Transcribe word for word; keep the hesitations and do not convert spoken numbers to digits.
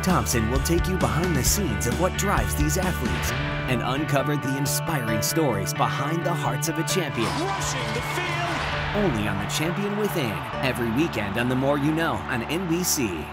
Tim Thompson will take you behind the scenes of what drives these athletes and uncover the inspiring stories behind the hearts of a champion. Rushing the field. Only on The Champion Within, every weekend on The More You Know on N B C.